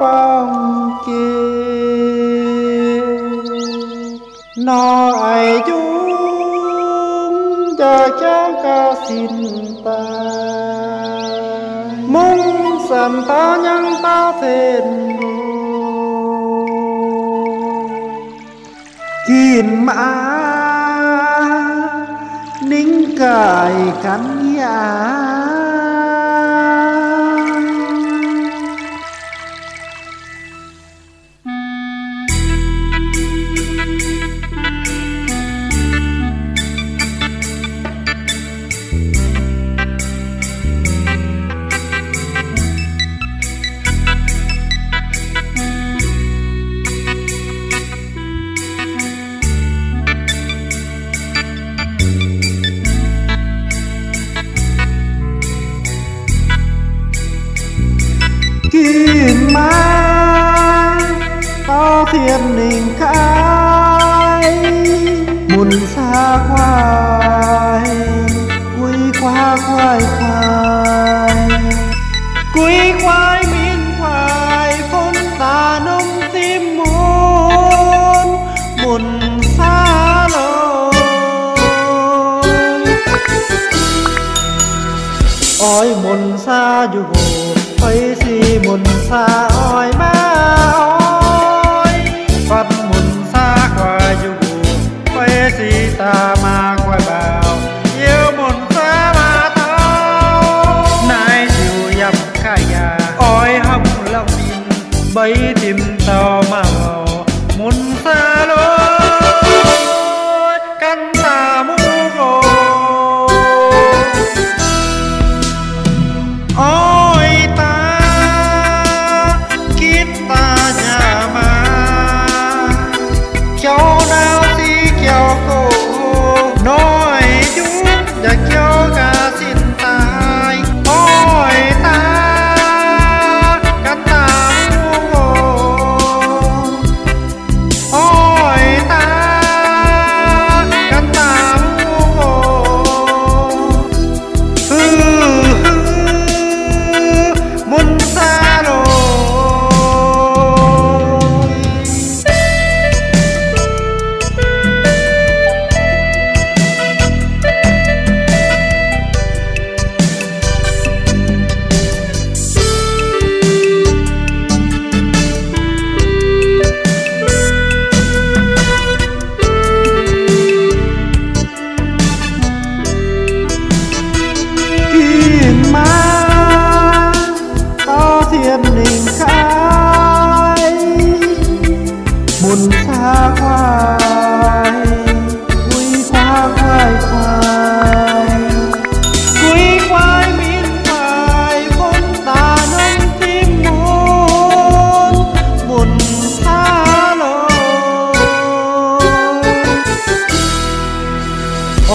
bóng kia nói chúng cho cháu cao xin ta mong sẵn ta nhân ta thêm kìm mã nính cài cánh nhà kiên ma to thiên đình khai buồn xa khoai quý khoai miên khoai phun ta nông tim muôn buồn xa lối ôi buồn xa dù ấy si mùn xa oi má oi Phật mùn xa qua dù ấy si ta ma qua bao yêu mùn xa mà tao nay dù dập cả nhà oi hồng lòng in bấy tim tao mà vào mùn xa lối căn xa mũ hồ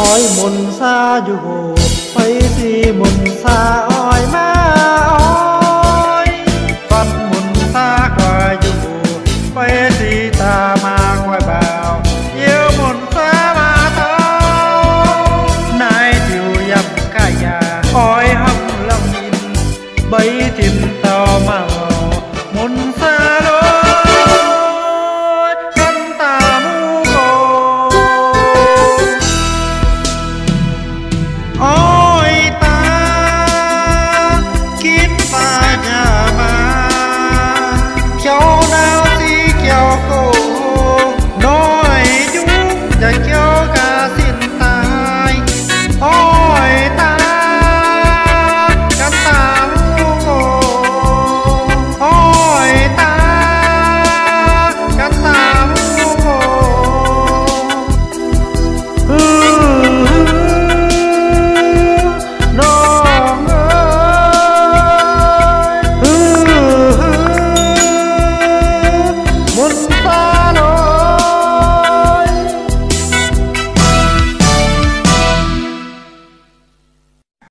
ôi mùn xa dù hồ, phải si mùn xa